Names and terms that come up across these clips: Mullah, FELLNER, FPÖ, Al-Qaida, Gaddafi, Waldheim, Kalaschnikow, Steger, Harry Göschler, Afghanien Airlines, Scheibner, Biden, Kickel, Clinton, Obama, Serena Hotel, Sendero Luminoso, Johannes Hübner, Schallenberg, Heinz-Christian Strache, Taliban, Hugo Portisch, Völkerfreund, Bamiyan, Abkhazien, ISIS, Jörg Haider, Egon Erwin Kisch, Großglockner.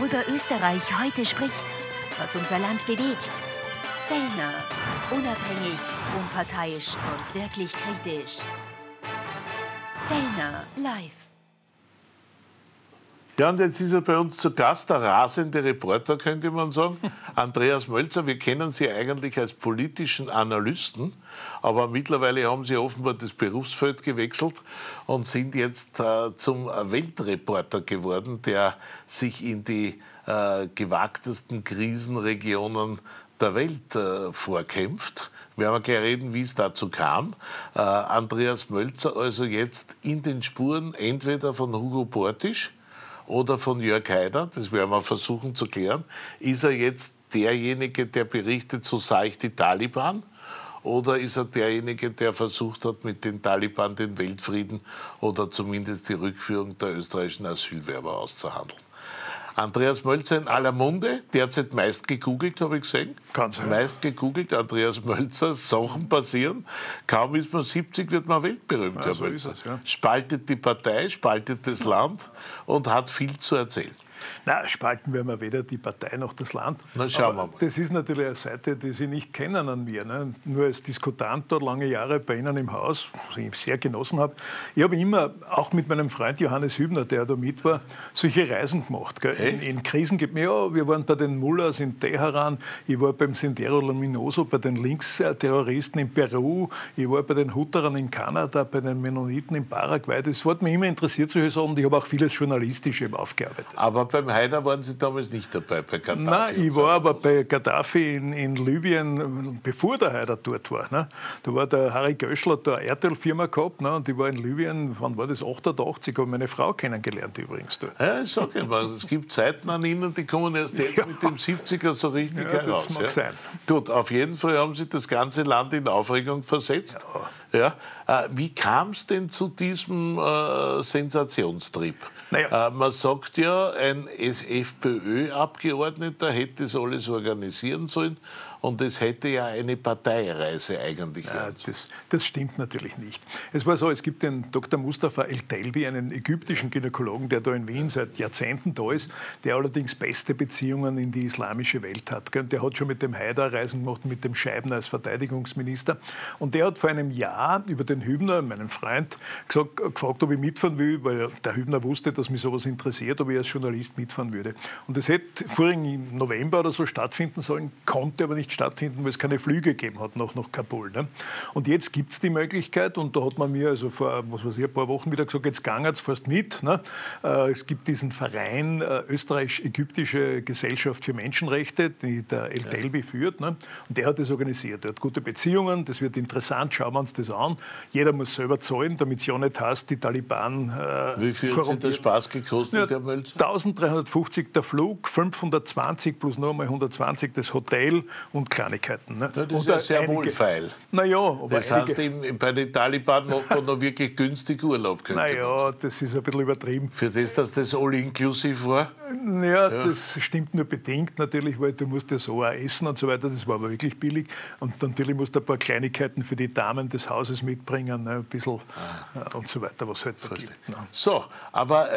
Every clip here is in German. worüber Österreich heute spricht, was unser Land bewegt. Fellner, unabhängig, unparteiisch und wirklich kritisch. Fellner live. Ja, und jetzt ist er bei uns zu Gast, der rasende Reporter, könnte man sagen, Andreas Mölzer. Wir kennen Sie eigentlich als politischen Analysten, aber mittlerweile haben Sie offenbar das Berufsfeld gewechselt und sind jetzt zum Weltreporter geworden, der sich in die gewagtesten Krisenregionen der Welt vorkämpft. Wir werden gleich reden, wie es dazu kam. Andreas Mölzer also jetzt in den Spuren entweder von Hugo Portisch oder von Jörg Haider, das werden wir versuchen zu klären. Ist er jetzt derjenige, der berichtet, so sah ich die Taliban? Oder ist er derjenige, der versucht hat, mit den Taliban den Weltfrieden oder zumindest die Rückführung der österreichischen Asylwerber auszuhandeln? Andreas Mölzer in aller Munde, derzeit meist gegoogelt, habe ich gesehen. Ganz genau. Meist gegoogelt, Andreas Mölzer, Sachen passieren. Kaum ist man 70, wird man weltberühmt. Ja, so ist es, ja. Spaltet die Partei, spaltet das Land und hat viel zu erzählen. Na, spalten werden wir weder die Partei noch das Land. Na, schauen wir mal. Das ist natürlich eine Seite, die Sie nicht kennen an mir. Ne? Nur als Diskutant dort lange Jahre bei Ihnen im Haus, was ich sehr genossen habe. Ich habe immer, auch mit meinem Freund Johannes Hübner, der da mit war, solche Reisen gemacht. Gell? In Krisen gibt mir, ja, wir waren bei den Mullahs in Teheran, ich war beim Sendero Luminoso, bei den Linksterroristen in Peru, ich war bei den Hutterern in Kanada, bei den Mennoniten in Paraguay. Das hat mich immer interessiert, solche Sachen. Ich habe auch vieles Journalistisch eben aufgearbeitet. Aber beim Haider waren Sie damals nicht dabei, bei Gaddafi? Nein, ich war aber bei Gaddafi in Libyen, bevor der Haider dort war. Ne? Da war der Harry Göschler, der eine Erdölfirma gehabt, ne? Und ich war in Libyen, wann war das, 88, habe meine Frau kennengelernt übrigens dort. Ja, ich sage immer, es gibt Zeiten an Ihnen, die kommen erst jetzt mit dem 70er so richtig heraus. Das mag sein. Gut, auf jeden Fall haben Sie das ganze Land in Aufregung versetzt. Ja. Ja. Wie kam es denn zu diesem Sensationstrieb? Naja. Man sagt ja, ein FPÖ-Abgeordneter hätte das alles organisieren sollen und es hätte ja eine Parteireise eigentlich. Ja, das stimmt natürlich nicht. Es war so, es gibt den Dr. Mustafa El-Telbi, einen ägyptischen Gynäkologen, der da in Wien seit Jahrzehnten da ist, der allerdings beste Beziehungen in die islamische Welt hat. Der hat schon mit dem Haider Reisen gemacht, mit dem Scheibner als Verteidigungsminister. Und der hat vor einem Jahr über den Hübner, meinen Freund, gefragt, ob ich mitfahren will, weil der Hübner wusste, dass mich sowas interessiert, ob ich als Journalist mitfahren würde. Und das hätte vorigen November oder so stattfinden sollen, konnte aber nicht stattfinden, weil es keine Flüge gegeben hat nach Kabul. Ne? Und jetzt gibt es die Möglichkeit, und da hat man mir also vor, was weiß ich, ein paar Wochen wieder gesagt, jetzt gang jetzt fast mit. Ne? Es gibt diesen Verein Österreich-Ägyptische Gesellschaft für Menschenrechte, die der El-Telbi führt, ne? Und der hat das organisiert. Er hat gute Beziehungen, das wird interessant, schauen wir uns das an. Jeder muss selber zahlen, damit es ja nicht heißt, die Taliban wie viel korrumpieren. Hat Sie der Spaß gekostet, ja, Herr Mölzer? 1350 der Flug, 520 plus noch einmal 120 das Hotel und Kleinigkeiten. Ne? Das ist ja sehr wohlfeil. Naja, aber das heißt, bei den Taliban macht man noch wirklich günstig Urlaub. Naja, das ist ein bisschen übertrieben. Für das, dass das all-inclusive war? Naja, ja, das stimmt nur bedingt natürlich, weil du musst ja so auch essen und so weiter, das war aber wirklich billig. Und natürlich musst du ein paar Kleinigkeiten für die Damen des Hauses mitbringen, ne? Ein bisschen und so weiter, was halt da gibt. Ne? So, aber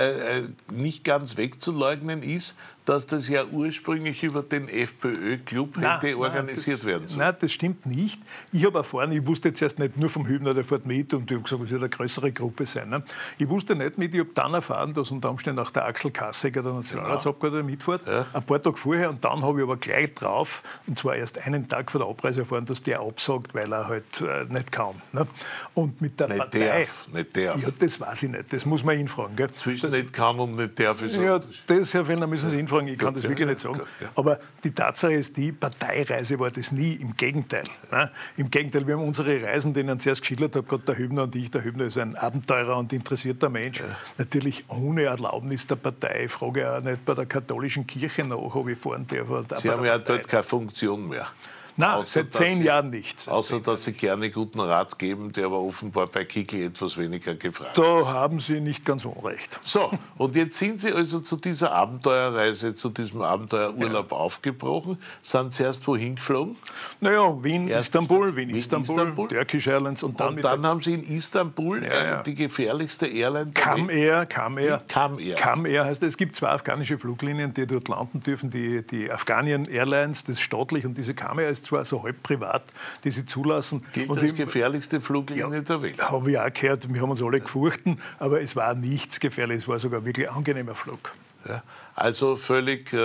nicht ganz wegzuleugnen ist, dass das ja ursprünglich über den FPÖ-Club hätte organisiert werden sollen. Nein, das stimmt nicht. Ich habe erfahren, ich wusste jetzt erst nicht nur vom Hübner, der fährt mit, und ich habe gesagt, es wird eine größere Gruppe sein. Ne? Ich wusste nicht mit, ich habe dann erfahren, dass unter Umständen auch der Axel Kassegger, der Nationalratsabgeordnete, mitfährt, ja, ein paar Tage vorher, und dann habe ich aber gleich drauf, und zwar erst einen Tag vor der Abreise erfahren, dass der absagt, weil er halt nicht kann. Ne? Und mit der Partei... Nicht darf. Ja, das weiß ich nicht, das muss man ihn fragen. Gell? Zwischen nicht kann und nicht darf ist ja anders. Das, Herr Fellner, müssen Sie ihn fragen. Ich kann das wirklich nicht sagen. Aber die Tatsache ist, die Parteireise war das nie. Im Gegenteil. Ne? Im Gegenteil, wir haben unsere Reisen, denen ich zuerst geschildert habe, gerade der Hübner und ich. Der Hübner ist ein Abenteurer und interessierter Mensch. Ja. Natürlich ohne Erlaubnis der Partei. Ich frage auch nicht bei der katholischen Kirche nach, ob ich fahren darf. Sie haben ja dort keine Funktion mehr. Nein, seit 10 Jahren nicht. Außer, dass Sie gerne guten Rat geben, der aber offenbar bei Kickel etwas weniger gefragt ist. Da haben Sie nicht ganz unrecht. So, und jetzt sind Sie also zu dieser Abenteuerreise, zu diesem Abenteuerurlaub aufgebrochen. Sind Sie erst wohin geflogen? Naja, Wien, Istanbul, Turkish Airlines. Und dann haben Sie in Istanbul die gefährlichste Airline. Kam Air heißt es. Es gibt zwei afghanische Fluglinien, die dort landen dürfen. Die Afghanien Airlines, das ist staatlich, und diese Kam Air ist zwar so halb privat, die sie zulassen. Gilt und als gefährlichste Fluglinie der Welt. Haben wir auch gehört, wir haben uns alle gefurchten, aber es war nichts gefährlich, es war sogar wirklich ein angenehmer Flug. Ja, also völlig...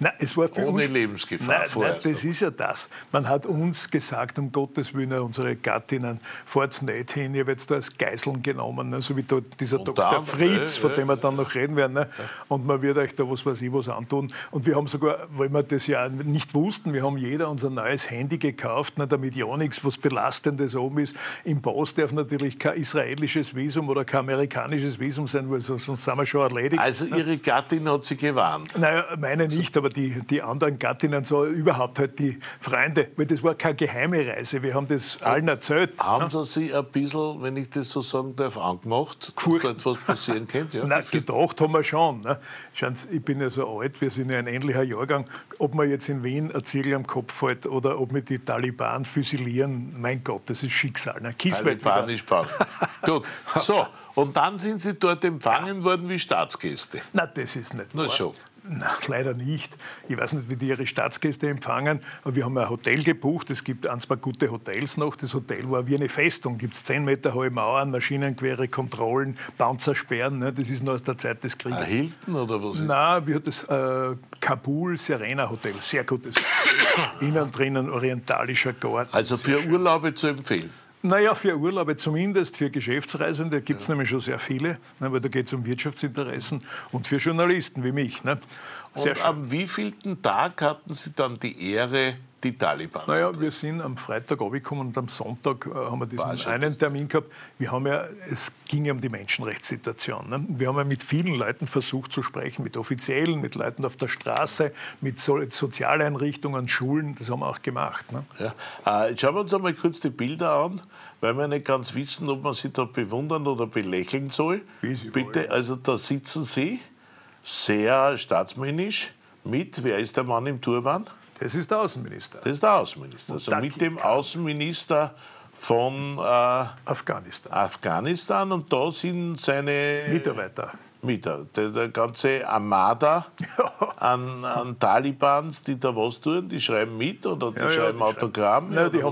Nein, es war für ohne uns, Lebensgefahr vorerst. Nein, das ist ja das. Man hat uns gesagt, um Gottes Willen, unsere Gattinnen, fahrt's nicht hin, ihr werdet da als Geiseln genommen, ne? So wie dieser und Dr. Fritz, von dem wir dann noch reden werden. Ne? Ja. Und man wird euch da was weiß ich was antun. Und wir haben sogar, weil wir das ja nicht wussten, wir haben jeder unser neues Handy gekauft, ne? Damit ja nichts was Belastendes oben ist. Im Post darf natürlich kein israelisches Visum oder kein amerikanisches Visum sein, weil sonst sind wir schon erledigt. Also Ihre Gattin hat Sie gewarnt? Naja, meine nicht, aber die anderen Gattinnen, so überhaupt halt die Freunde, weil das war keine geheime Reise, wir haben das allen erzählt. Haben Sie sich ein bisschen, wenn ich das so sagen darf, angemacht, dass da etwas passieren könnte? Ja, nein, gedacht haben wir schon. Ne? Schauen Sie, ich bin ja so alt, wir sind ja ein ähnlicher Jahrgang, ob man jetzt in Wien ein Ziegel am Kopf fällt oder ob mit die Taliban füsilieren, mein Gott, das ist Schicksal. Ne? Taliban ist Bauch. Gut, so, und dann sind Sie dort empfangen worden wie Staatsgäste. Na, das ist nicht wahr. Schon. Nein, leider nicht. Ich weiß nicht, wie die ihre Staatsgäste empfangen. Aber wir haben ein Hotel gebucht. Es gibt ein, zwei gute Hotels noch. Das Hotel war wie eine Festung. Gibt es 10 Meter hohe Mauern, Maschinengewehre, Kontrollen, Panzersperren. Ne? Das ist noch aus der Zeit des Krieges. Hilton oder was ist das? Nein, wir hatten das Kabul Serena Hotel. Sehr gutes. Innen drinnen orientalischer Garten. Also für Urlaube zu empfehlen. Naja, für Urlaube zumindest, für Geschäftsreisende gibt es nämlich schon sehr viele, weil da geht es um Wirtschaftsinteressen und für Journalisten wie mich. Ne? Und am wievielten Tag hatten Sie dann die Ehre, die Taliban? Naja, wir sind am Freitag angekommen und am Sonntag haben wir diesen einen Termin gehabt. Wir haben ja, es ging ja um die Menschenrechtssituation. Ne? Wir haben ja mit vielen Leuten versucht zu sprechen, mit Offiziellen, mit Leuten auf der Straße, mit Sozialeinrichtungen, Schulen, das haben wir auch gemacht. Ne? Ja. Jetzt schauen wir uns einmal kurz die Bilder an, weil wir nicht ganz wissen, ob man sie da bewundern oder belächeln soll. Bitte, also da sitzen Sie, sehr staatsmännisch, mit, wer ist der Mann im Turban? Das ist der Außenminister. Das ist der Außenminister. Also mit dem Außenminister von Afghanistan. Und da sind seine Mitarbeiter. Der ganze Armada an Talibans, die da was tun, die schreiben mit oder die schreiben Autogramm. Nein, die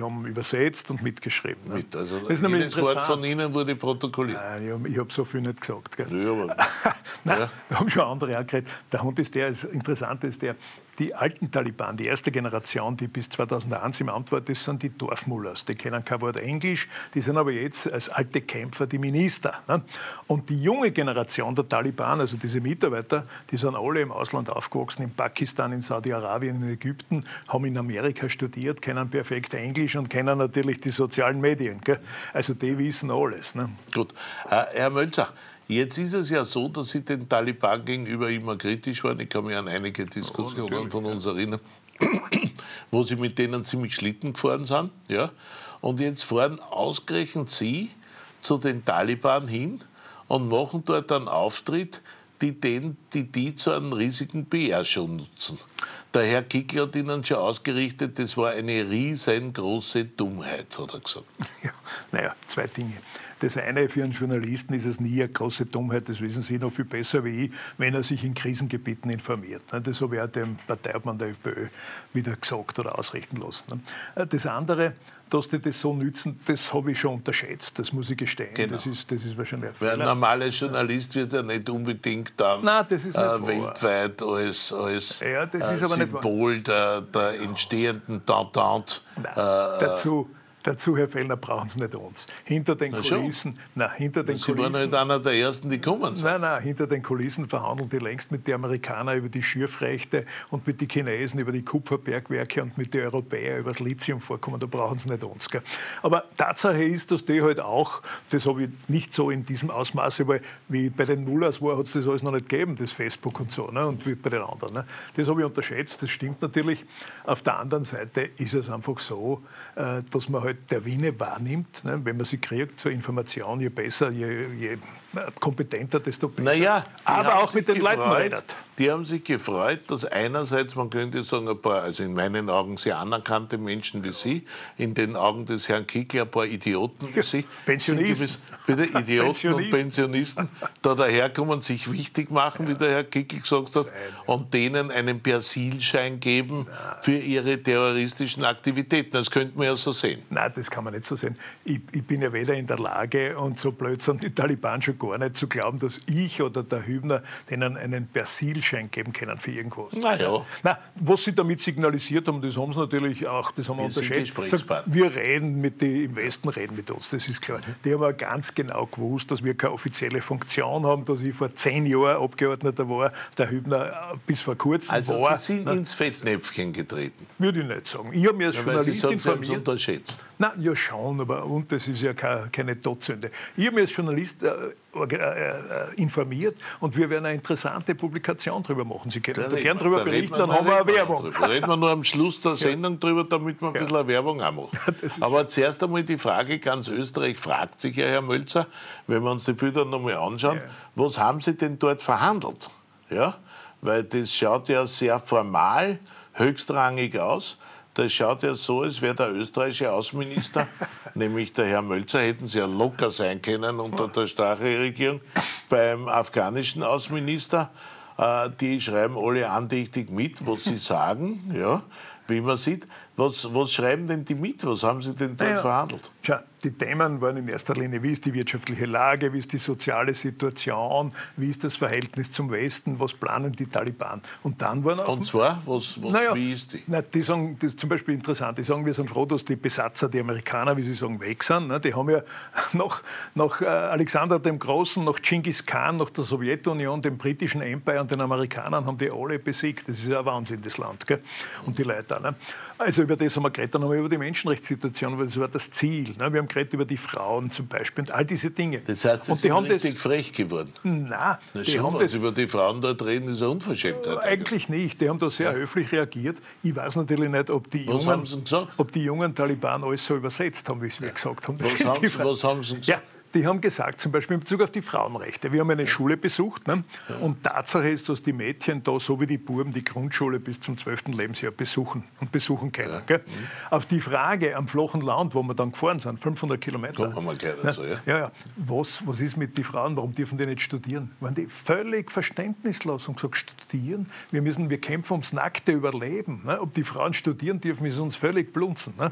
haben übersetzt und mitgeschrieben. Ne? Also das ist nämlich interessant. Wort von Ihnen wurde protokolliert. Nein, ich habe so viel nicht gesagt. Gell? Nö, aber nein, da haben schon andere auch geredet. Der Hund ist der, das Interessante ist der, die alten Taliban, die erste Generation, die bis 2001 im Amt war, das sind die Dorfmullers. Die kennen kein Wort Englisch, die sind aber jetzt als alte Kämpfer die Minister. Ne? Und die junge Generation der Taliban, also diese Mitarbeiter, die sind alle im Ausland aufgewachsen, in Pakistan, in Saudi-Arabien, in Ägypten, haben in Amerika studiert, kennen perfekt Englisch und kennen natürlich die sozialen Medien. Gell? Also die wissen alles. Ne? Gut. Herr Mölzer, jetzt ist es ja so, dass Sie den Taliban gegenüber immer kritisch waren. Ich kann mich an einige Diskussionen von uns erinnern, wo Sie mit denen ziemlich Schlitten gefahren sind. Ja? Und jetzt fahren ausgerechnet Sie zu den Taliban hin und machen dort einen Auftritt, die zu einem riesigen PR-Show nutzen. Der Herr Kickel hat Ihnen schon ausgerichtet, das war eine riesengroße Dummheit, hat er gesagt. Ja, naja, zwei Dinge. Das eine, für einen Journalisten ist es nie eine große Dummheit, das wissen Sie noch viel besser wie ich, wenn er sich in Krisengebieten informiert. Das habe ich auch dem Parteiobmann der FPÖ wieder gesagt oder ausrichten lassen. Das andere, dass die das so nützen, das habe ich schon unterschätzt, das muss ich gestehen. Genau. Das ist wahrscheinlich ein Fehler. Weil ein normaler Journalist wird ja nicht unbedingt dann weltweit als Symbol der entstehenden Entente dazu. Dazu, Herr Fellner, brauchen Sie nicht uns. Hinter den Kulissen, na, hinter den Kulissen. Sie waren nicht einer der Ersten, die kommen sind. Nein, nein, hinter den Kulissen verhandeln die längst mit den Amerikanern über die Schürfrechte und mit den Chinesen über die Kupferbergwerke und mit den Europäern über das Lithiumvorkommen. Da brauchen Sie nicht uns. Gell? Aber Tatsache ist, dass die halt auch, das habe ich nicht so in diesem Ausmaß, aber wie bei den Mullahs war, hat es das alles noch nicht gegeben, das Facebook und so, ne? Und wie bei den anderen. Ne? Das habe ich unterschätzt, das stimmt natürlich. Auf der anderen Seite ist es einfach so, dass man halt der Wiener wahrnimmt, ne? Wenn man sie kriegt zur Information, je besser, je kompetenter, desto besser. Naja, aber auch mit den Leuten redet. Die haben sich gefreut, dass einerseits, man könnte sagen, ein paar, also in meinen Augen sehr anerkannte Menschen wie Sie, in den Augen des Herrn Kickel ein paar Idioten wie Sie, Idioten und Pensionisten, da daherkommen, sich wichtig machen, ja, wie der Herr Kickel gesagt hat, und denen einen Persilschein geben für ihre terroristischen Aktivitäten. Das könnte man ja so sehen. Nein, das kann man nicht so sehen. Ich bin ja weder in der Lage, und so blöd sind die Taliban schon gar nicht, zu glauben, dass ich oder der Hübner denen einen Persilschein geben können für irgendwas. Naja. Na, was sie damit signalisiert haben, das haben sie natürlich auch, das haben wir unterschätzt. Wir reden mit den, im Westen reden mit uns, das ist klar. Die haben ja ganz genau gewusst, dass wir keine offizielle Funktion haben, dass ich vor 10 Jahren Abgeordneter war, der Hübner bis vor kurzem also war. Also Sie sind ins Fettnäpfchen getreten? Würde ich nicht sagen. Ich habe mir als Journalist informiert. Na ja, schon, aber und das ist ja keine Todsünde. Ich habe mich als Journalist informiert und wir werden eine interessante Publikation darüber machen. Sie können da gerne darüber berichten, dann haben wir eine Werbung. Da reden wir nur am Schluss der Sendung drüber, damit wir ein bisschen eine Werbung auch machen. Aber zuerst einmal die Frage, ganz Österreich fragt sich ja, Herr Mölzer, wenn wir uns die Bilder nochmal anschauen, was haben Sie denn dort verhandelt? Ja? Weil das schaut ja sehr formal, höchstrangig aus. Das schaut ja so, als wäre der österreichische Außenminister, nämlich der Herr Mölzer, hätten Sie ja locker sein können unter der Strache-Regierung, beim afghanischen Außenminister. Die schreiben alle andächtig mit, was sie sagen, ja, wie man sieht. Was schreiben denn die mit? Was haben Sie denn dort verhandelt? Tja, die Themen waren in erster Linie, wie ist die wirtschaftliche Lage, wie ist die soziale Situation, wie ist das Verhältnis zum Westen, was planen die Taliban? Und dann waren auch... Und zwar, wie ist die? Na, die sagen, das ist zum Beispiel interessant, die sagen, wir sind froh, dass die Besatzer, die Amerikaner, wie sie sagen, weg sind. Die haben ja nach Alexander dem Großen, nach Genghis Khan, nach der Sowjetunion, dem britischen Empire und den Amerikanern haben die alle besiegt. Das ist ja ein Wahnsinn, das Land, gell? Und die Leute auch, ne? Also über das haben wir geredet, dann haben wir über die Menschenrechtssituation, weil das war das Ziel. Ne? Wir haben geredet über die Frauen zum Beispiel und all diese Dinge. Das heißt, sie sind richtig frech geworden. Nein. Die haben das, über die Frauen dort reden, ist eine Unverschämtheit. Eigentlich nicht. Die haben da sehr höflich reagiert. Ich weiß natürlich nicht, ob die jungen Taliban alles so übersetzt haben, wie sie mir gesagt haben. Was haben sie gesagt? Ja. Die haben gesagt, zum Beispiel in Bezug auf die Frauenrechte, wir haben eine Schule besucht, ne? Und Tatsache ist, dass die Mädchen da, so wie die Buben, die Grundschule bis zum 12. Lebensjahr besuchen können. Ja. Gell? Auf die Frage am flachen Land, wo wir dann gefahren sind, 500 Kilometer, was ist mit den Frauen, warum dürfen die nicht studieren? Waren die völlig verständnislos und gesagt, studieren, wir kämpfen ums nackte Überleben. Ne? Ob die Frauen studieren dürfen, ist uns völlig blunzen. Ne?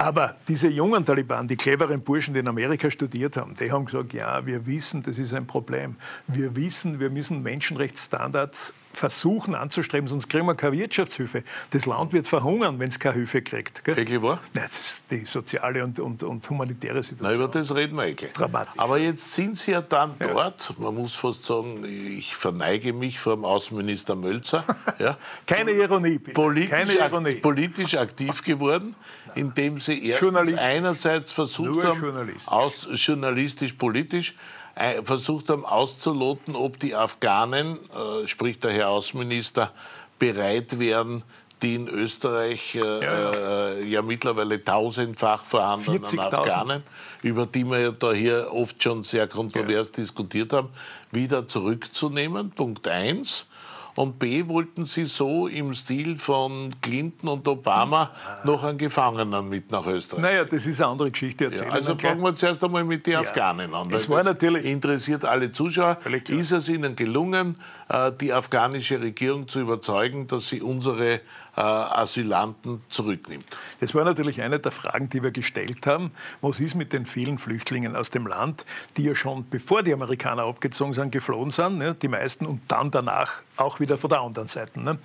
Aber diese jungen Taliban, die cleveren Burschen, die in Amerika studiert haben, die haben gesagt, ja, wir wissen, das ist ein Problem. Wir wissen, wir müssen Menschenrechtsstandards versuchen anzustreben, sonst kriegen wir keine Wirtschaftshilfe. Das Land wird verhungern, wenn es keine Hilfe kriegt. Wirklich wahr? Nein, das ist die soziale und humanitäre Situation. Na, über das reden wir eigentlich. Dramatisch. Aber jetzt sind Sie ja dann dort, man muss fast sagen, ich verneige mich vor dem Außenminister Mölzer. Ja. Keine Ironie, bitte. Politisch aktiv geworden, indem Sie erstens einerseits versucht haben, journalistisch-politisch auszuloten, ob die Afghanen, sprich der Herr Außenminister, bereit wären, die in Österreich mittlerweile 1000-fach vorhandenen Afghanen, über die wir ja da hier oft schon sehr kontrovers diskutiert haben, wieder zurückzunehmen, Punkt 1. Und B, wollten Sie so im Stil von Clinton und Obama noch einen Gefangenen mit nach Österreich? Naja, das ist eine andere Geschichte. Also fangen wir zuerst einmal mit den Afghanen an. Das war natürlich interessiert alle Zuschauer. Ist es Ihnen gelungen, die afghanische Regierung zu überzeugen, dass sie unsere Asylanten zurücknimmt. Das war natürlich eine der Fragen, die wir gestellt haben. Was ist mit den vielen Flüchtlingen aus dem Land, die ja schon bevor die Amerikaner abgezogen sind, geflohen sind, ne, die meisten, und dann danach auch wieder von der anderen Seite. Ne?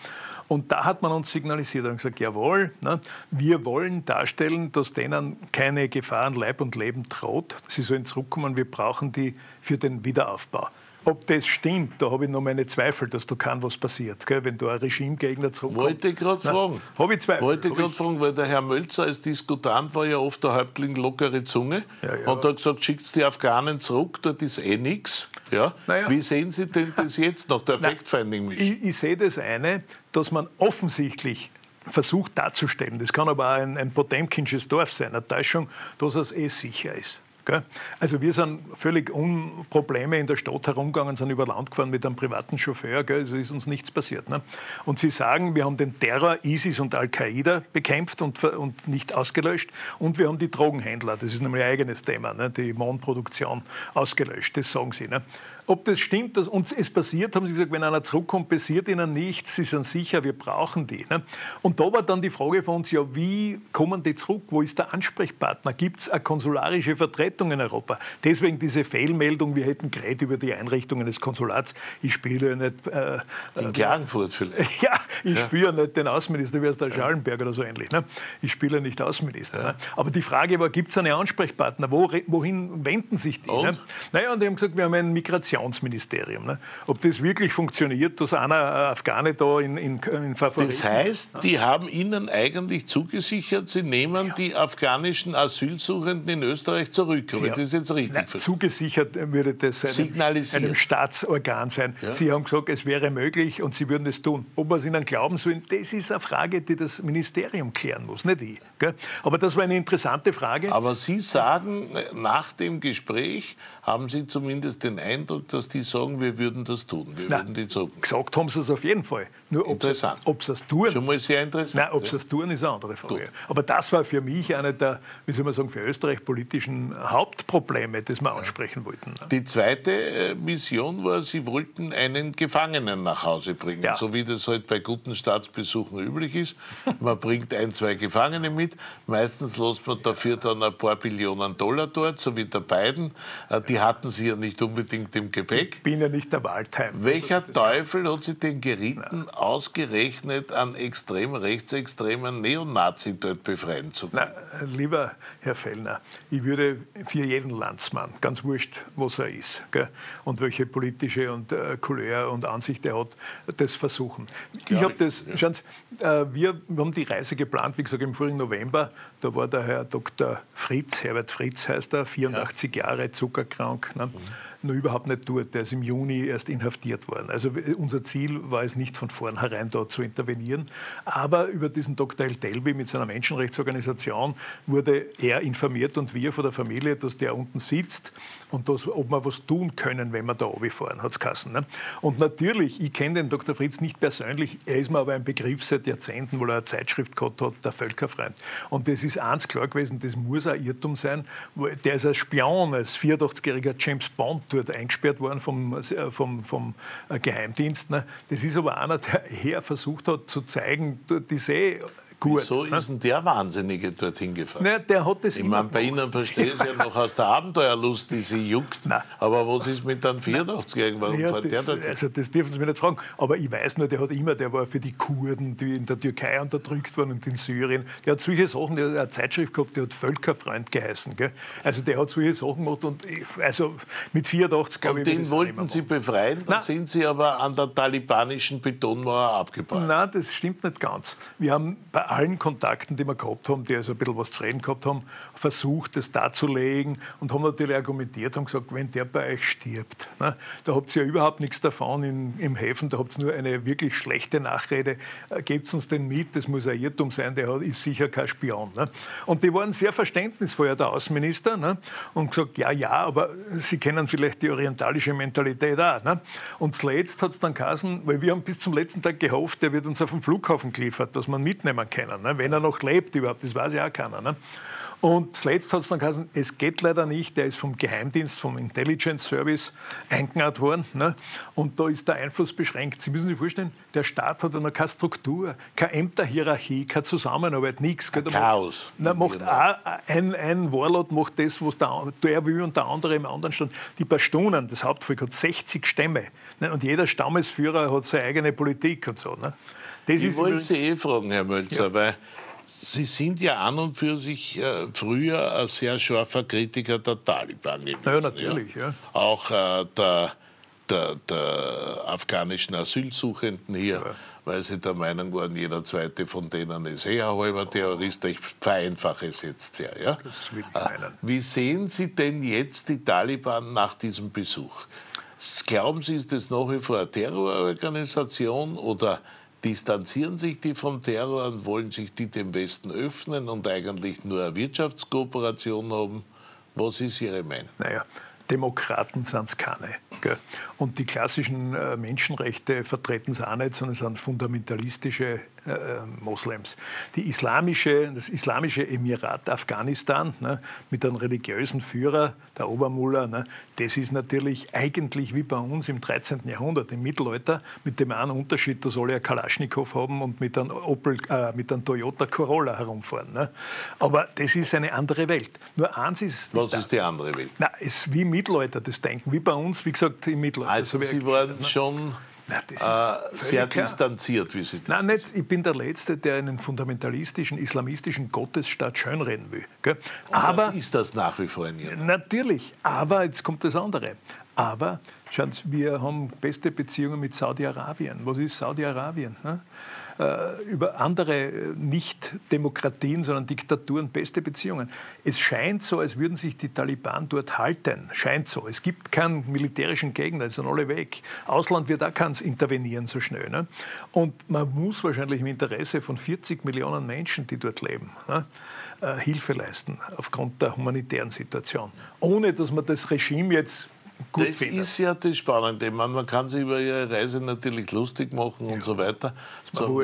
Und da hat man uns signalisiert und gesagt, jawohl, ne, wir wollen darstellen, dass denen keine Gefahr an Leib und Leben droht. Sie sollen zurückkommen, wir brauchen die für den Wiederaufbau. Ob das stimmt, da habe ich noch meine Zweifel, dass da kann was passiert, gell? Wenn da ein Regimegegner zurückkommt. Wollte ich gerade fragen. Habe ich Zweifel. Wollte ich gerade fragen, weil der Herr Mölzer als Diskutant war ja oft der Häuptling lockere Zunge. Ja, ja. Und hat gesagt, schickt die Afghanen zurück, dort ist eh nichts. Ja. Naja. Wie sehen Sie denn das jetzt nach der Fact-Finding-Mission? Ich sehe das eine, dass man offensichtlich versucht darzustellen, das kann aber auch ein Potemkinsches Dorf sein, eine Täuschung, dass es eh sicher ist. Also wir sind völlig ohne Probleme in der Stadt herumgegangen, sind über Land gefahren mit einem privaten Chauffeur, also ist uns nichts passiert. Und Sie sagen, wir haben den Terror, ISIS und Al-Qaida bekämpft und nicht ausgelöscht, und wir haben die Drogenhändler, das ist nämlich ein eigenes Thema, die Mohnproduktion ausgelöscht, das sagen Sie. Ob das stimmt, dass uns es passiert, haben Sie gesagt, wenn einer zurückkommt, passiert ihnen nichts, sie sind sicher, wir brauchen die. Ne? Und da war dann die Frage von uns, ja, wie kommen die zurück, wo ist der Ansprechpartner, gibt es eine konsularische Vertretung in Europa? Deswegen diese Fehlmeldung, wir hätten geredet über die Einrichtungen des Konsulats, ich spiele ja nicht... in Klagenfurt vielleicht. Ja, ich spiele ja nicht den Außenminister, wie es der Schallenberg oder so ähnlich. Ne? Ich spiele ja nicht Außenminister. Ja. Ne? Aber die Frage war, gibt es einen Ansprechpartner, wohin wenden sich die? Und? Ne? Naja, und die haben gesagt, wir haben einen Migrationsministerium. Ne? Ob das wirklich funktioniert, dass einer Afghane da in Favoriten... Das heißt, die haben Ihnen eigentlich zugesichert, Sie nehmen die afghanischen Asylsuchenden in Österreich zurück. Aber das ist jetzt richtig. Nein, zugesichert würde das einem Staatsorgan sein. Ja. Sie haben gesagt, es wäre möglich und Sie würden es tun. Ob wir es Ihnen glauben sollen, das ist eine Frage, die das Ministerium klären muss, nicht ich. Gell? Aber das war eine interessante Frage. Aber Sie sagen, nach dem Gespräch haben Sie zumindest den Eindruck, dass die sagen, wir würden das tun. Wir würden die zurück. Gesagt haben sie es auf jeden Fall. Nur interessant. Ob sie es tun. Schon mal sehr interessant. Nein, ob sie es tun, ist eine andere Frage. Gut. Aber das war für mich eine der, wie soll man sagen, für Österreich politischen Hauptprobleme, das wir ansprechen wollten. Die zweite Mission war, Sie wollten einen Gefangenen nach Hause bringen, so wie das halt bei guten Staatsbesuchen üblich ist. Man bringt ein, zwei Gefangene mit. Meistens lässt man dafür dann ein paar Billionen $, dort, so wie der Biden. Die hatten Sie ja nicht unbedingt im Gepäck. Ich bin ja nicht der Waldheim. Welcher Teufel hat Sie denn geritten, ausgerechnet an extrem rechtsextremen Neonazi dort befreien zu können? Nein, lieber Herr Fellner, ich würde für jeden Landsmann, ganz wurscht, was er ist, gell, und welche politische und Couleur und Ansicht er hat, das versuchen. Ich habe das, schauen Sie, wir haben die Reise geplant, wie gesagt, im vorigen November, da war der Herr Dr. Fritz, Herbert Fritz heißt er, 84 Jahre, zuckerkrank, ne? Noch überhaupt nicht dort. Der ist im Juni erst inhaftiert worden. Also unser Ziel war es nicht von vornherein dort zu intervenieren. Aber über diesen Dr. El-Telbi mit seiner Menschenrechtsorganisation wurde er informiert und wir von der Familie, dass der unten sitzt und dass, ob wir was tun können, wenn wir da runterfahren, hat es geheißen, ne? Und natürlich, ich kenne den Dr. Fritz nicht persönlich, er ist mir aber ein Begriff seit Jahrzehnten, weil er eine Zeitschrift gehabt hat, der Völkerfreund. Und das ist eins klar gewesen, das muss ein Irrtum sein. Der ist ein Spion, als 84-jähriger James Bond dort eingesperrt worden vom Geheimdienst. Ne? Das ist aber einer, der versucht hat zu zeigen, die See. Gut, wieso ist denn der Wahnsinnige dorthin gefahren? Nein, der hat das, ich meine, bei Ihnen verstehe ich es ja noch aus der Abenteuerlust, die Sie juckt. Nein. Aber was ist mit einem 84-Jährigen? Warum fährt der dorthin? Also das dürfen Sie mir nicht fragen. Aber ich weiß nur, der hat immer, der war für die Kurden, die in der Türkei unterdrückt waren und in Syrien. Der hat solche Sachen, der hat eine Zeitschrift gehabt, die hat Völkerfreund geheißen. Gell? Also der hat solche Sachen gemacht und also mit 84, glaube ich... Und den wollten Sie befreien, dann sind Sie aber an der talibanischen Betonmauer abgebaut. Nein, das stimmt nicht ganz. Wir haben bei allen Kontakten, die wir gehabt haben, die also ein bisschen was zu reden gehabt haben, versucht, das darzulegen und haben natürlich argumentiert und gesagt, wenn der bei euch stirbt, ne, da habt ihr ja überhaupt nichts davon im Häfen, da habt ihr nur eine wirklich schlechte Nachrede, gebt uns den mit, das muss ein Irrtum sein, der ist sicher kein Spion. Ne. Und die waren sehr verständnisvoll, ja, der Außenminister, ne, und gesagt, ja, aber Sie kennen vielleicht die orientalische Mentalität auch. Ne. Und zuletzt hat es dann geheißen, weil wir haben bis zum letzten Tag gehofft, der wird uns auf den Flughafen geliefert, dass man mitnehmen kann. Wenn er noch lebt überhaupt, das weiß ja auch keiner. Und zuletzt hat es dann geheißen, es geht leider nicht, der ist vom Geheimdienst, vom Intelligence Service eingegangen worden. Ne? Und da ist der Einfluss beschränkt. Sie müssen sich vorstellen, der Staat hat ja noch keine Struktur, keine Ämterhierarchie, keine Zusammenarbeit, nichts. Chaos. Na, macht auch ein Warlord macht das, was der will und der andere im anderen stand. Die Pashtunen, das Hauptvolk, hat 60 Stämme. Ne? Und jeder Stammesführer hat seine eigene Politik und so. Ne? Das ich wollte Sie eh fragen, Herr Mölzer, ja. Weil Sie sind ja an und für sich früher ein sehr scharfer Kritiker der Taliban gewesen. Ja, natürlich. Ja. Ja. Auch der afghanischen Asylsuchenden hier, ja. Weil Sie der Meinung waren, jeder zweite von denen ist ein halber Terrorist. Ich vereinfache es jetzt sehr. Ja? Das will ich meinen. Wie sehen Sie denn jetzt die Taliban nach diesem Besuch? Glauben Sie, ist das nach wie vor eine Terrororganisation oder... Distanzieren sich die vom Terror und wollen sich die dem Westen öffnen und eigentlich nur eine Wirtschaftskooperation haben? Was ist Ihre Meinung? Naja, Demokraten sind es keine. Gell? Und die klassischen Menschenrechte vertreten es auch nicht, sondern es sind fundamentalistische Moslems. Das islamische Emirat Afghanistan, ne, mit einem religiösen Führer, der Obermullah, ne, das ist natürlich eigentlich wie bei uns im 13. Jahrhundert, im Mittelalter, mit dem einen Unterschied, da soll er Kalaschnikow haben und mit einem Toyota Corolla herumfahren. Ne. Aber das ist eine andere Welt. Nur eins ist... Was ist die andere Welt? Na, es ist wie im Mittelalter das Denken, wie bei uns, wie gesagt, im Mittelalter. Also Sie waren schon... Na, das ist sehr klar. Distanziert, wie Sie das Nein, nicht. Ich bin der Letzte, der einen fundamentalistischen, islamistischen Gottesstaat schönreden will. Gell? Aber das ist das nach wie vor in Ihrem? Natürlich, aber jetzt kommt das andere. Aber, schauen Sie, wir haben beste Beziehungen mit Saudi-Arabien. Was ist Saudi-Arabien? Ne? Über andere nicht Demokratien, sondern Diktaturen, beste Beziehungen. Es scheint so, als würden sich die Taliban dort halten. Scheint so. Es gibt keinen militärischen Gegner, die sind alle weg. Ausland wird auch keins intervenieren so schnell. Ne? Und man muss wahrscheinlich im Interesse von 40 Millionen Menschen, die dort leben, ne, Hilfe leisten aufgrund der humanitären Situation. Ohne, dass man das Regime jetzt... Das ist ja das Spannende. Man kann sich über Ihre Reise natürlich lustig machen und so weiter. So,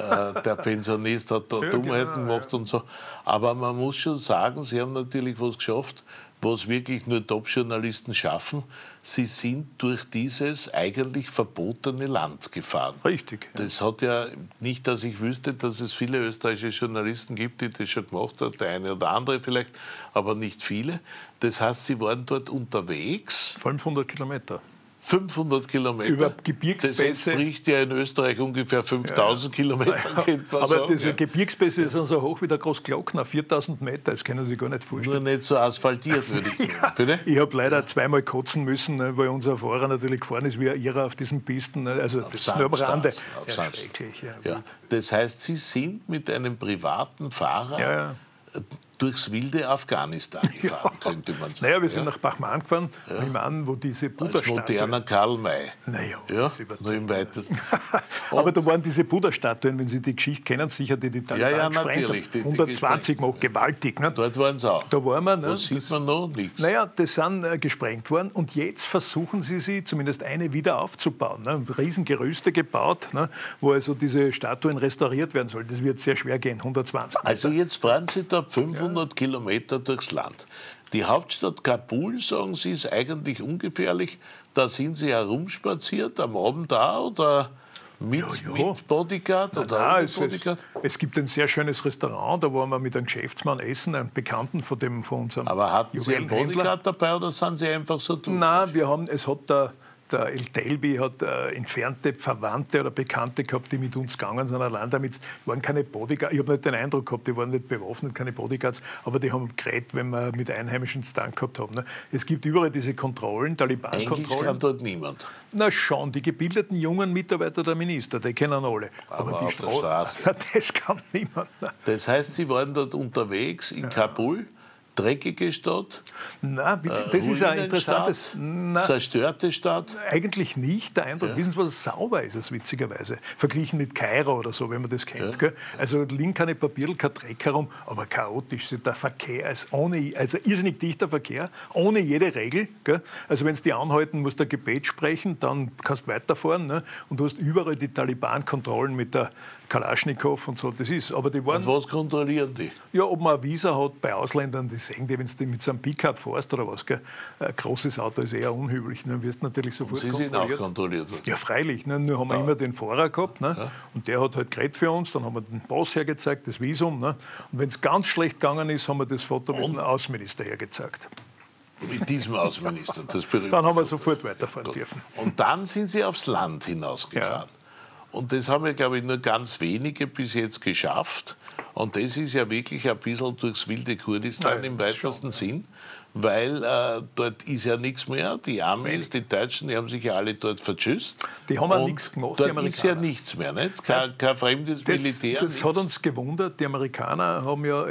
der Pensionist hat da Dummheiten gemacht und so. Aber man muss schon sagen, Sie haben natürlich was geschafft, was wirklich nur Top-Journalisten schaffen. Sie sind durch dieses eigentlich verbotene Land gefahren. Richtig. Ja. Das hat ja nicht, dass ich wüsste, dass es viele österreichische Journalisten gibt, die das schon gemacht haben, der eine oder andere vielleicht, aber nicht viele. Das heißt, Sie waren dort unterwegs. 500 Kilometer. 500 Kilometer. Über Gebirgspässe. Das entspricht ja in Österreich ungefähr 5000 Kilometer. Ja. Aber diese Gebirgspässe sind so hoch wie der Großglockner, 4000 Meter, das können Sie gar nicht vorstellen. Nur nicht so asphaltiert, würde ich sagen. Bitte? Ich habe leider zweimal kotzen müssen, weil unser Fahrer natürlich gefahren ist, wie er ihrer auf diesen Pisten, also auf das nur am Rande. Ja, ja. Das heißt, Sie sind mit einem privaten Fahrer durchs wilde Afghanistan gefahren, könnte man sagen. Naja, wir sind nach Bamiyan gefahren, wo diese Buddha-Statue... Als moderner Karl May. Naja, nur im weitesten Sinne. Aber da waren diese Buddha-Statuen, wenn Sie die Geschichte kennen, sicher die Taliban natürlich. Die 120 Mal gewaltig. Ne? Dort waren sie auch. Da waren wir. Ne? Das sieht man noch nichts. Naja, das sind gesprengt worden und jetzt versuchen sie zumindest eine wieder aufzubauen. Ne? Riesengerüste gebaut, ne? Wo also diese Statuen restauriert werden sollen. Das wird sehr schwer gehen, 120 Meter. Also jetzt fahren Sie da 500 Kilometer durchs Land. Die Hauptstadt Kabul, sagen Sie, ist eigentlich ungefährlich. Da sind Sie herumspaziert, am Abend da oder mit Bodyguard oder ohne Bodyguard? Es gibt ein sehr schönes Restaurant, da waren wir mit einem Geschäftsmann essen, einem Bekannten von unserem Juwelenhändler. Aber hatten Sie einen Bodyguard dabei oder sind Sie einfach so durch? Nein, der El-Telbi hat entfernte Verwandte oder Bekannte gehabt, die mit uns gegangen sind, allein damit waren keine Bodyguards. Ich habe nicht den Eindruck gehabt, die waren nicht bewaffnet, keine Bodyguards, aber die haben geredet, wenn wir mit Einheimischen zu tun gehabt haben. Ne? Es gibt überall diese Kontrollen, Taliban-Kontrollen. Englisch kann dort niemand. Na schon, die gebildeten jungen Mitarbeiter der Minister, die kennen alle. Aber die auf der Straße. Das kann niemand. Ne? Das heißt, Sie waren dort unterwegs in Kabul. dreckige Stadt? Nein, das ist ein interessantes. Zerstörte Stadt? Eigentlich nicht. Der Eindruck, ja. Wissen Sie was, sauber ist es witzigerweise. Verglichen mit Kairo oder so, wenn man das kennt. Ja. Gell? Also liegen keine Papierl, kein Dreck herum, aber chaotisch. Der Verkehr ist ohne, also irrsinnig dichter Verkehr, ohne jede Regel. Gell? Also wenn es die anhalten, musst du ein Gebet sprechen, dann kannst du weiterfahren. Ne? Und du hast überall die Taliban-Kontrollen mit der Kalaschnikow und so, das ist. Aber die waren, und was kontrollieren die? Ja, ob man ein Visa hat bei Ausländern, die sehen die, wenn du mit so einem Pickup fährst oder was. Gell? Ein großes Auto ist eher unhüblich, ne? Wirst natürlich sofort kontrolliert. Sie sind auch kontrolliert? Oder? Ja, freilich. Ne? Nur haben wir immer den Fahrer gehabt, ne? Ja. Und der hat halt geredet für uns, dann haben wir den Pass hergezeigt, das Visum. Ne? Und wenn es ganz schlecht gegangen ist, haben wir das Foto mit dem Außenminister hergezeigt. Mit diesem Außenminister, das berühmte Dann haben wir sofort weiterfahren dürfen. Und dann sind Sie aufs Land hinausgefahren. Ja. Und das haben wir, glaube ich, nur ganz wenige bis jetzt geschafft. Und das ist ja wirklich ein bisschen durchs wilde Kurdistan im weitesten Sinn, weil dort ist ja nichts mehr. Die Amis, die Deutschen, die haben sich ja alle dort vertschüsst. Die haben ja nichts gemacht. Dort ist ja nichts mehr, nicht? Kein fremdes Militär. Das hat uns gewundert. Die Amerikaner haben ja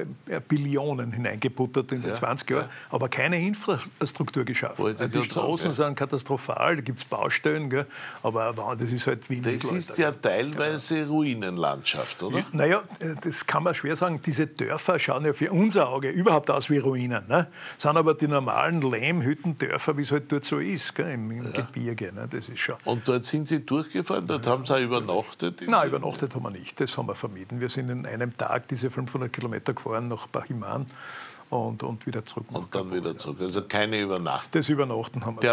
Billionen hineingebuttert in den 20 Jahren, aber keine Infrastruktur geschaffen. Die Straßen sind katastrophal, da gibt es Baustellen, gell? Aber das ist halt wie in Das ist ja teilweise Ruinenlandschaft, oder? Naja, das kann man schwer sagen. Diese Dörfer schauen ja für unser Auge überhaupt aus wie Ruinen, ne? Sind aber die normalen Lehmhütten-Dörfer, wie es halt dort so ist, gell, im Gebirge. Ne? Das ist schon. Und dort sind Sie durchgefahren? Dort haben Sie auch übernachtet? Nein, übernachtet haben wir nicht. Das haben wir vermieden. Wir sind in einem Tag diese 500 Kilometer gefahren nach Bamiyan und wieder zurück. Und dann wieder zurück. Also keine Übernachtung. Das Übernachten haben wir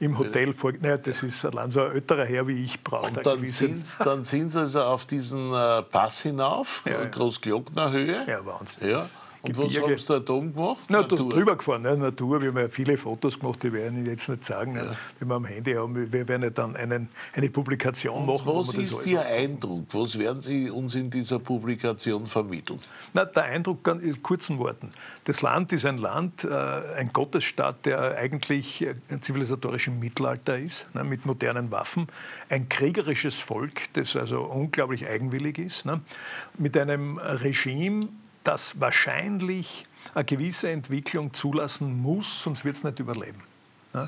im Hotel. Naja, das ist allein so ein älterer Herr wie ich braucht. Und dann sind Sie also auf diesen Pass hinauf, Großglocknerhöhe. Ja, Wahnsinn. Ja. Und was haben Sie da oben gemacht? Na, drüber gefahren, ne? Natur. Wir haben ja viele Fotos gemacht, die werden ich jetzt nicht sagen, ne? Wenn wir am Handy haben. Wir werden ja dann eine Publikation und machen. Was ist das Ihr Eindruck? Was werden Sie uns in dieser Publikation vermitteln? Na, der Eindruck in kurzen Worten. Das Land ist ein Land, ein Gottesstaat, der eigentlich zivilisatorisch im Mittelalter ist, ne? Mit modernen Waffen. Ein kriegerisches Volk, das also unglaublich eigenwillig ist, ne? Mit einem Regime, das wahrscheinlich eine gewisse Entwicklung zulassen muss, sonst wird es nicht überleben. Ja?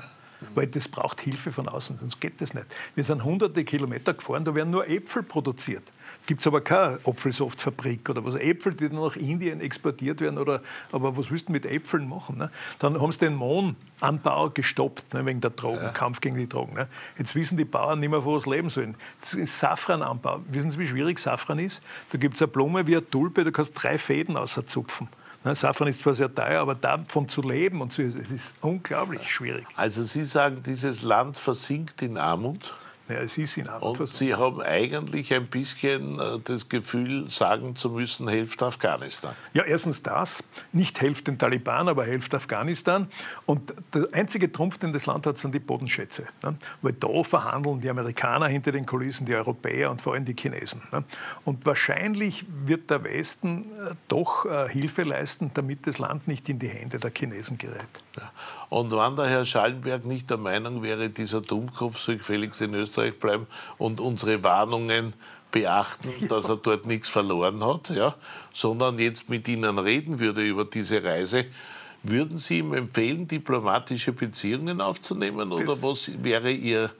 Weil das braucht Hilfe von außen, sonst geht das nicht. Wir sind hunderte Kilometer gefahren, da werden nur Äpfel produziert. Gibt es aber keine Apfelsaftfabrik oder was. Äpfel, die dann nach Indien exportiert werden. Oder, aber was willst du mit Äpfeln machen? Ne? Dann haben sie den Mohnanbau gestoppt, ne, wegen der Drogen, Kampf gegen die Drogen. Ne? Jetzt wissen die Bauern nicht mehr, wo sie leben sollen. Das ist Safrananbau. Wissen Sie, wie schwierig Safran ist? Da gibt es eine Blume wie eine Tulpe, da kannst du 3 Fäden auszupfen. Safran ist zwar sehr teuer, aber davon zu leben, und so, es ist unglaublich schwierig. Also Sie sagen, dieses Land versinkt in Armut? Ja, es ist in Armut. Und Sie haben eigentlich ein bisschen das Gefühl, sagen zu müssen, helft Afghanistan. Ja, erstens das. Nicht helft den Taliban, aber helft Afghanistan. Und der einzige Trumpf, den das Land hat, sind die Bodenschätze. Ne? Weil da verhandeln die Amerikaner hinter den Kulissen, die Europäer und vor allem die Chinesen. Ne? Und wahrscheinlich wird der Westen doch Hilfe leisten, damit das Land nicht in die Hände der Chinesen gerät. Ja. Und wenn der Herr Schallenberg nicht der Meinung wäre, dieser Dummkopf soll gefälligst in Österreich bleiben und unsere Warnungen beachten, dass er dort nichts verloren hat, ja, sondern jetzt mit Ihnen reden würde über diese Reise, würden Sie ihm empfehlen, diplomatische Beziehungen aufzunehmen? Oder das was wäre Ihre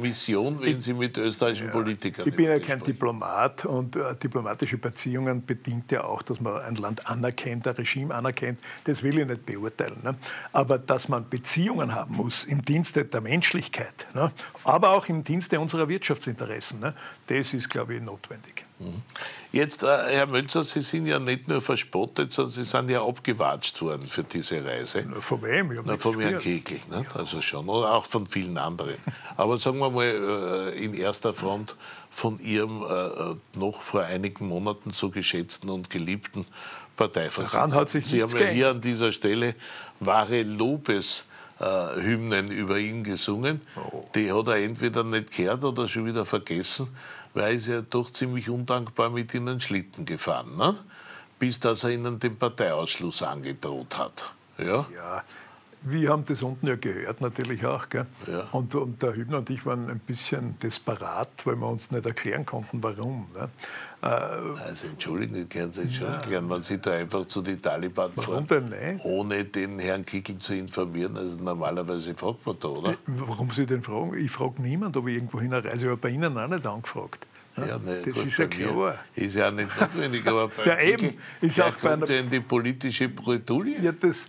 Mission, wenn Sie mit österreichischen Politikern sprechen? Ich bin ja kein Diplomat, und diplomatische Beziehungen bedingt ja auch, dass man ein Land anerkennt, ein Regime anerkennt. Das will ich nicht beurteilen. Ne? Aber dass man Beziehungen haben muss im Dienste der Menschlichkeit, ne? Aber auch im Dienste unserer Wirtschaftsinteressen, ne? Das ist, glaube ich, notwendig. Jetzt, Herr Mölzer, Sie sind ja nicht nur verspottet, sondern Sie sind ja abgewatscht worden für diese Reise. Na, von wem? Na, von Herrn Kickel, ne? Ja. Also schon, oder auch von vielen anderen. Aber sagen wir mal, in erster Front von Ihrem noch vor einigen Monaten so geschätzten und geliebten Parteivorsitzenden. Daran hat sich nichts geändert. Sie haben ja hier an dieser Stelle wahre Lobeshymnen über ihn gesungen. Oh. Die hat er entweder nicht gehört oder schon wieder vergessen. Weil er ja doch ziemlich undankbar mit Ihnen Schlitten gefahren, ne? Bis dass er Ihnen den Parteiausschluss angedroht hat. Ja? Ja, Wir haben das unten ja gehört, natürlich auch. Gell? Ja. Und der Hübner und ich waren ein bisschen desperat, weil wir uns nicht erklären konnten, warum. Ne? Also entschuldigen, Sie können sich schon erklären, man sieht da einfach zu den Taliban fahren, ohne den Herrn Kickel zu informieren. Also normalerweise fragt man da, oder? Warum Sie denn fragen? Ich frage niemand, ob ich irgendwo hinreise. Also ich habe bei Ihnen auch nicht angefragt. Ja, ne, das ist ja klar. Ist ja nicht notwendig, aber bei ja, eben. Ist auch bei einer in die politische Bretouille. Ja, das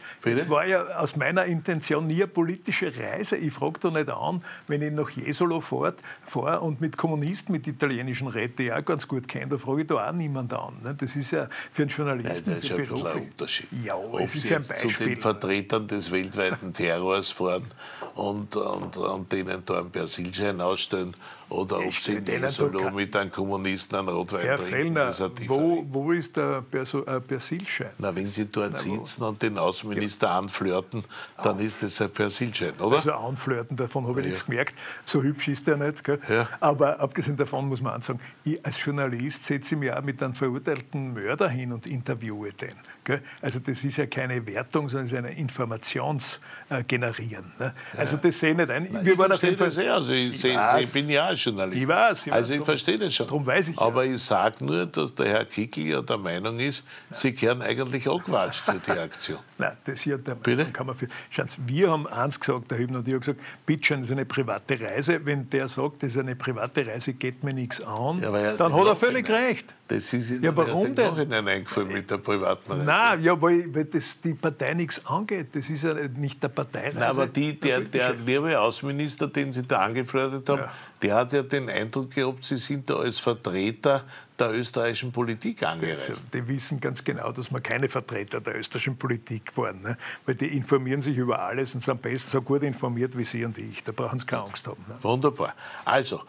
war ja aus meiner Intention nie eine politische Reise. Ich frage doch nicht an, wenn ich nach Jesolo fahre und mit Kommunisten, mit italienischen Räten, die ich auch ganz gut kenne, da frage ich da auch niemand an. Das ist ja für einen Journalisten ein Unterschied. Ja, ob es ist ja ein Beispiel. Zu den Vertretern des weltweiten Terrors fahren und denen da einen Persilschein ausstellen, oder ob Sie solo mit einem Kommunisten einen Rotwein trinken. Herr Fellner, wo ist der Persilschein? Na, wenn Sie dort sitzen und den Außenminister anflirten, dann ist das ein Persilschein, oder? Also anflirten, davon habe ich nichts gemerkt. So hübsch ist der nicht. Gell? Ja. Aber abgesehen davon muss man sagen, ich als Journalist setze mich auch mit einem verurteilten Mörder hin und interviewe den. Gell? Also das ist ja keine Wertung, sondern es ist eine Informationsgenerieren. Ne? Ja. Also das sehe ich nicht ein. Nein, wir waren auf jeden Fall sehr. Also ich bin ja Journalist. Also ich verstehe das schon. Darum weiß ich ich sage nur, dass der Herr Kickel ja der Meinung ist, Sie gehören eigentlich angequatscht für die Aktion. Nein, das ist ja der Meinung. Kann man Schauen Sie, wir haben eins gesagt, der Hübner und ich haben gesagt, bitte schön, das ist eine private Reise. Wenn der sagt, das ist eine private Reise, geht mir nichts an, dann hat er völlig recht. Das ist Ihnen erst im Nachhinein eingefallen mit der privaten Reise. Nein, ja, weil das die Partei nichts angeht. Das ist ja nicht der Parteireise. Nein, aber der liebe Außenminister, den Sie da angeflirtet haben, der hat ja den Eindruck gehabt, Sie sind da als Vertreter der österreichischen Politik angereist. Die wissen ganz genau, dass wir keine Vertreter der österreichischen Politik waren. Ne? Weil die informieren sich über alles und sind am besten so gut informiert wie Sie und ich. Da brauchen Sie keine Angst haben. Ne? Wunderbar. Also,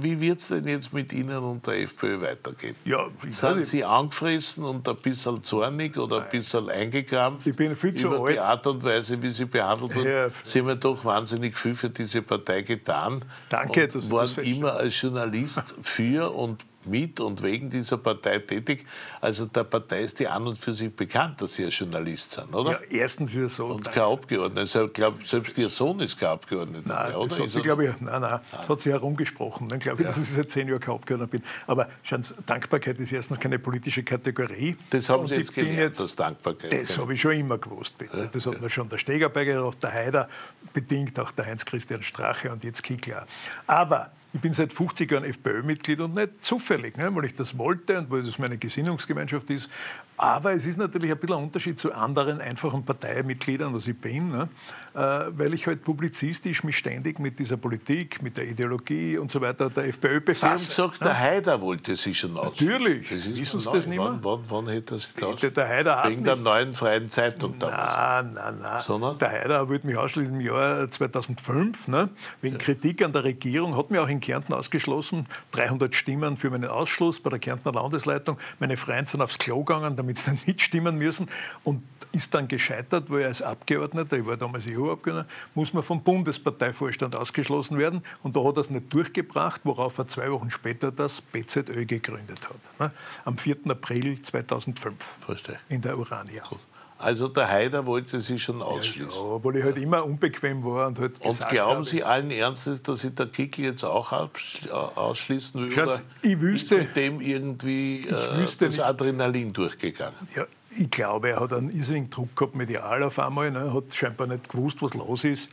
wie wird es denn jetzt mit Ihnen und der FPÖ weitergehen? Ja, sind Sie angefressen und ein bisschen zornig oder ein bisschen eingekrampft? Ich bin viel zu alt. Über die Art und Weise, wie Sie behandelt wurden, Sie haben ja doch wahnsinnig viel für diese Partei getan. Danke. Sie waren immer als Journalist für und mit und wegen dieser Partei tätig. Also der Partei ist die an und für sich bekannt, dass Sie ein Journalist sind, oder? Ja, erstens ist er so. Und kein Abgeordneter. Also, ich glaube, selbst Ihr Sohn ist kein Abgeordneter. Nein, mehr, oder? Das hat sie, glaube ich, nein, das hat sie herumgesprochen. Dann glaube ich, dass ich seit 10 Jahren kein Abgeordneter bin. Aber schauen Sie, Dankbarkeit ist erstens keine politische Kategorie. Das haben Sie jetzt gelernt, dass Dankbarkeit ist. Das habe ich schon immer gewusst, bitte. Ja, das hat mir schon der Steger beigebracht, der Haider bedingt, auch der Heinz-Christian Strache und jetzt Kickel. Aber ich bin seit 50 Jahren FPÖ-Mitglied und nicht zufällig, ne, weil ich das wollte und weil das meine Gesinnungsgemeinschaft ist. Aber es ist natürlich ein bisschen ein Unterschied zu anderen einfachen Parteimitgliedern, was ich bin, ne, weil ich halt publizistisch mich ständig mit dieser Politik, mit der Ideologie und so weiter der FPÖ befasse. Was sagt der Haider, wollte Sie schon ausschließen? Natürlich, wissen Sie das nicht mehr? Wann hätte er sich ausschließen? Wegen der Neuen Freien Zeitung damals. Nein. Sondern? Der Haider wollte mich ausschließen im Jahr 2005, ne, wegen Kritik an der Regierung, hat mich auch in Kärnten ausgeschlossen, 300 Stimmen für meinen Ausschluss bei der Kärntner Landesleitung. Meine Freunde sind aufs Klo gegangen, damit sie nicht mitstimmen müssen. Und ist dann gescheitert, weil er als Abgeordneter, ich war damals EU-Abgeordneter, muss man vom Bundesparteivorstand ausgeschlossen werden. Und da hat er es nicht durchgebracht, worauf er 2 Wochen später das BZÖ gegründet hat. Am 4. April 2005 in der Urania. Also der Haider wollte Sie schon ausschließen. Ja, weil ich halt immer unbequem war und halt gesagt. Und glauben Sie allen Ernstes, dass Sie der Kickel jetzt auch ausschließen würde? Schatz, ich wüsste, ist mit dem irgendwie das Adrenalin durchgegangen? Ja, ich glaube, er hat einen irrsinnigen Druck gehabt medial auf einmal, ne, hat scheinbar nicht gewusst, was los ist.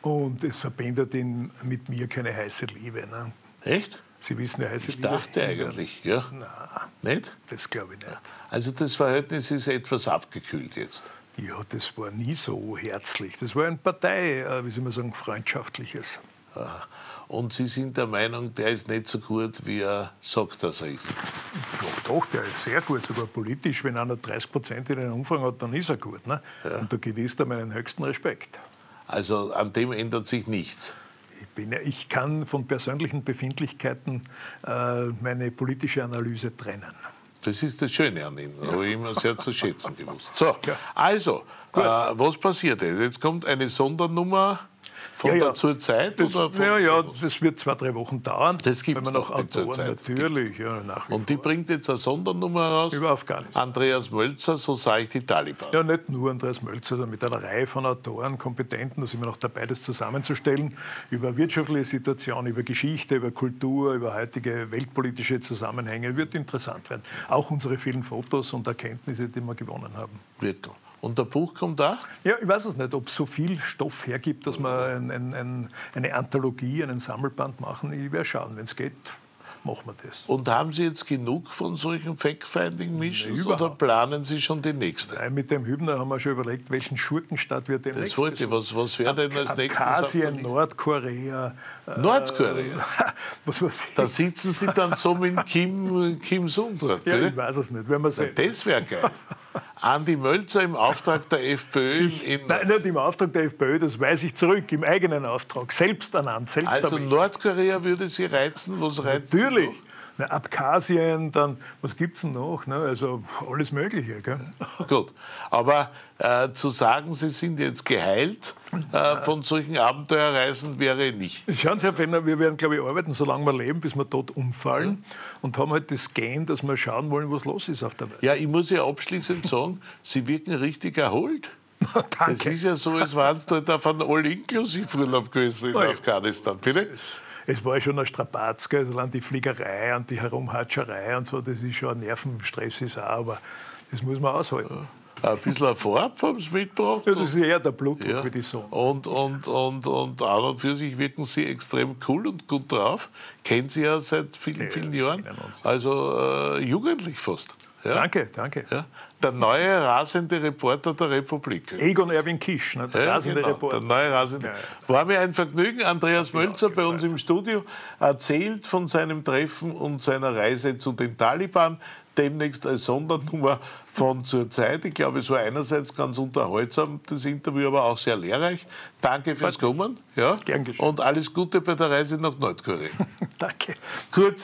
Und es verbindet ihn mit mir keine heiße Liebe. Ne? Echt? Sie wissen, er heißt Ich dachte eigentlich. Nein, nicht? Das glaube ich nicht. Also das Verhältnis ist etwas abgekühlt jetzt. Ja, das war nie so herzlich. Das war eine Partei, wie soll man sagen, freundschaftliches. Aha. Und Sie sind der Meinung, der ist nicht so gut, wie er sagt, dass er ist? Doch, der ist sehr gut, sogar politisch. Wenn einer 30% in einem Umfang hat, dann ist er gut. Ne? Ja. Und da genießt er meinen höchsten Respekt. Also an dem ändert sich nichts? Ich kann von persönlichen Befindlichkeiten meine politische Analyse trennen. Das ist das Schöne an Ihnen, habe ich immer sehr zu schätzen gewusst. So, also, was passiert jetzt? Jetzt kommt eine Sondernummer. von ja, der zur Zeit? Das, oder von, ja, ja, das wird 2-3 Wochen dauern. Das gibt es noch, die zur Zeit. Natürlich, ja, nach wie vor. Und die bringt jetzt eine Sondernummer raus? Über Afghanistan. Andreas Mölzer, so sah ich die Taliban. Ja, nicht nur Andreas Mölzer, sondern mit einer Reihe von Autoren, Kompetenten, da sind wir noch dabei, das zusammenzustellen, über wirtschaftliche Situation, über Geschichte, über Kultur, über heutige weltpolitische Zusammenhänge. Wird interessant werden. Auch unsere vielen Fotos und Erkenntnisse, die wir gewonnen haben. Wird. Und der Buch kommt da? Ja, ich weiß es nicht, ob es so viel Stoff hergibt, dass wir eine Anthologie, einen Sammelband machen. Ich werde schauen, wenn es geht, machen wir das. Und haben Sie jetzt genug von solchen Fact-Finding-Missions oder planen Sie schon die nächste? Nein, mit dem Hübner haben wir schon überlegt, welchen Schurkenstaat wir demnächst besuchen. Das wollte ich. Was wäre denn als nächstes? Abkhazien, Nordkorea. Nordkorea? Was weiß ich. Da sitzen Sie dann so mit Kim Sung dort. Ja, ich weiß es nicht. Wenn man sehen. Na, das wäre geil. Andi Mölzer im Auftrag der FPÖ. Nein, nicht im Auftrag der FPÖ, das weise ich zurück, im eigenen Auftrag, selbst ernannt. Also Nordkorea würde Sie reizen, was reizt Sie? Natürlich. Na, Abkhazien, dann, was gibt es denn noch? Na, also alles Mögliche. Gell? Gut, aber zu sagen, Sie sind jetzt geheilt von solchen Abenteuerreisen, wäre nicht. Schauen Sie, Herr Fellner, wir werden, glaube ich, arbeiten, solange wir leben, bis wir tot umfallen und haben halt das Gen, dass wir schauen wollen, was los ist auf der Welt. Ja, ich muss ja abschließend sagen, Sie wirken richtig erholt. Oh, danke. Es ist ja so, als waren Sie dort auf einem All-Inclusive-Urlaub gewesen in Afghanistan. Bitte? Es war schon ein Strapaz, gell? Also die Fliegerei und die Herumhatscherei und so, das ist schon ein Nervenstress, ist auch, aber das muss man aushalten. Ein bisschen eine Farbe haben Sie mitgebracht. Ja, das ist eher der Blutdruck, ja, wie die Sonne. Und an und für sich wirken Sie extrem cool und gut drauf. Kennen Sie ja seit vielen, vielen Jahren. Also jugendlich fast. Ja. Danke, danke. Ja. Der neue rasende Reporter der Republik. Egon Erwin Kisch, ne? Der rasende Reporter. Der neue rasende. Ja, ja. War mir ein Vergnügen. Andreas Mölzer bei uns im Studio erzählt von seinem Treffen und seiner Reise zu den Taliban. Demnächst als Sondernummer von zur Zeit. Ich glaube, es war einerseits ganz unterhaltsam, das Interview, aber auch sehr lehrreich. Danke fürs Kommen. Ja. Gern geschehen. Und alles Gute bei der Reise nach Nordkorea. Danke. Kurz.